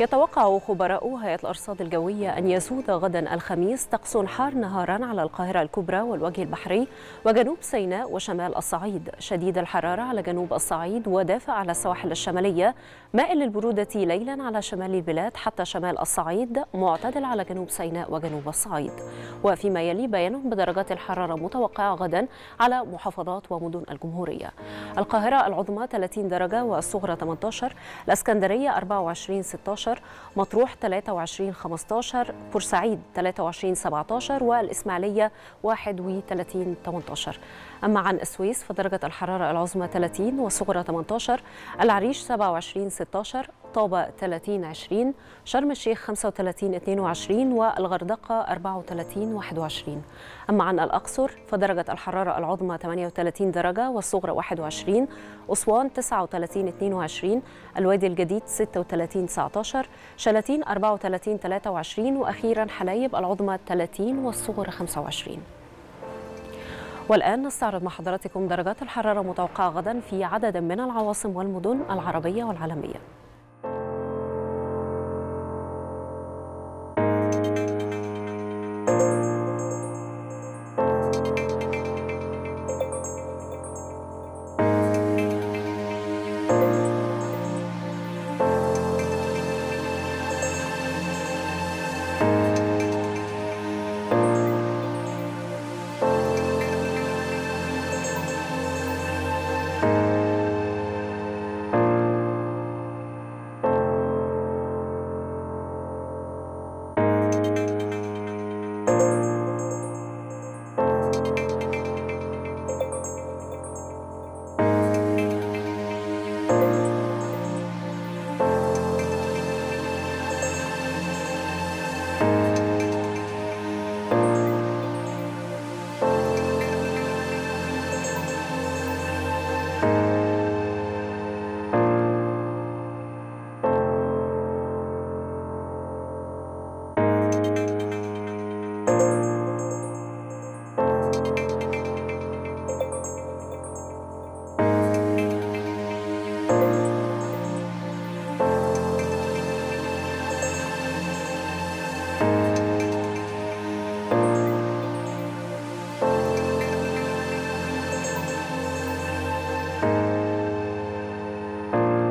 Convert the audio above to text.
يتوقع خبراء هيئة الأرصاد الجوية أن يسود غدا الخميس طقس حار نهارا على القاهرة الكبرى والوجه البحري وجنوب سيناء وشمال الصعيد، شديد الحرارة على جنوب الصعيد ودافئ على السواحل الشمالية، مائل للبرودة ليلا على شمال البلاد حتى شمال الصعيد، معتدل على جنوب سيناء وجنوب الصعيد. وفيما يلي بيان بدرجات الحرارة متوقعة غدا على محافظات ومدن الجمهورية: القاهرة العظمى 30 درجة والصغرى 18، الإسكندرية 24-16، مطروح 23-15، بورسعيد 23-17، والإسماعيلية 31-18. أما عن السويس فدرجة الحرارة العظمى 30 والصغرى 18، العريش 27-16، طابة 30-20، شرم الشيخ 35-22، والغردقة 34-21. أما عن الأقصر فدرجة الحرارة العظمى 38 درجة والصغرى 21، أسوان 39-22، الوادي الجديد 36-19، شلاتين 34-23، وأخيرا حلايب العظمى 30 والصغرى 25. والآن نستعرض مع حضراتكم درجات الحرارة المتوقعة غدا في عدد من العواصم والمدن العربية والعالمية.